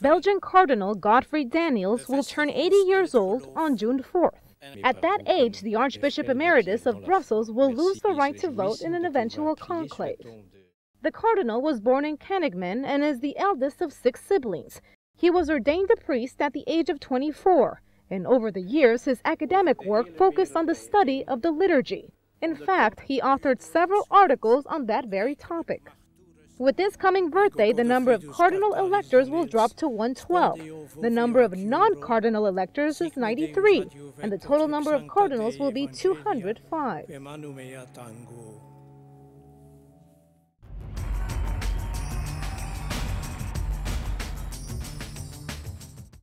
Belgian Cardinal Godfried Danneels will turn 80 years old on June 4th. At that age, the Archbishop Emeritus of Brussels will lose the right to vote in an eventual conclave. The cardinal was born in Kanegem and is the eldest of 6 siblings. He was ordained a priest at the age of 24, and over the years his academic work focused on the study of the liturgy. In fact, he authored several articles on that very topic. With this coming birthday, the number of cardinal electors will drop to 112, the number of non-cardinal electors is 93, and the total number of cardinals will be 205.